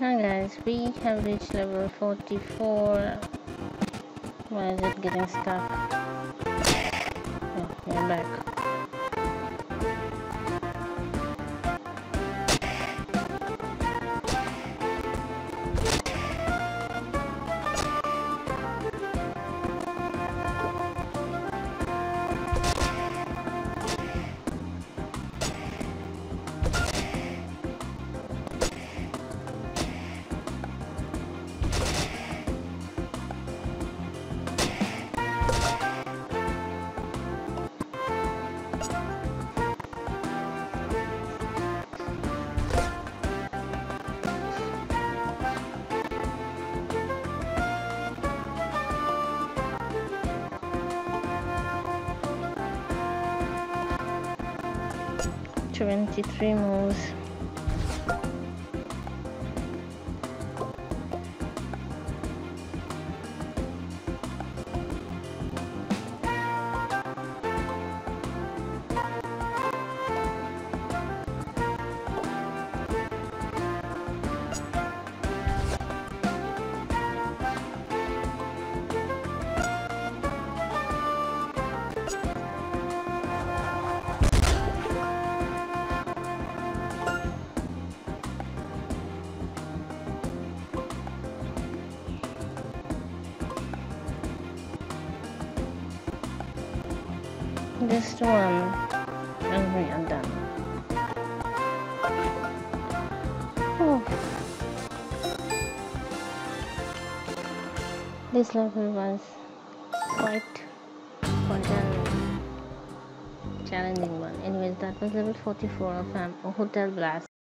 Hi guys, we have reached level 44. Why is it getting stuck? Oh, we're back. Three moves. Just one, and we are done. Oh. This level was quite a challenging one. Anyways, that was level 44 of Hotel Blast.